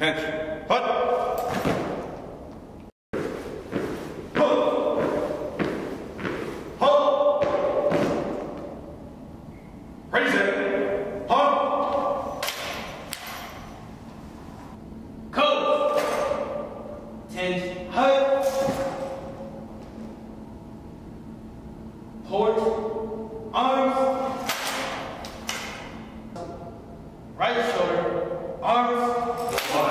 Attention. Hut! Right shoulder, arms,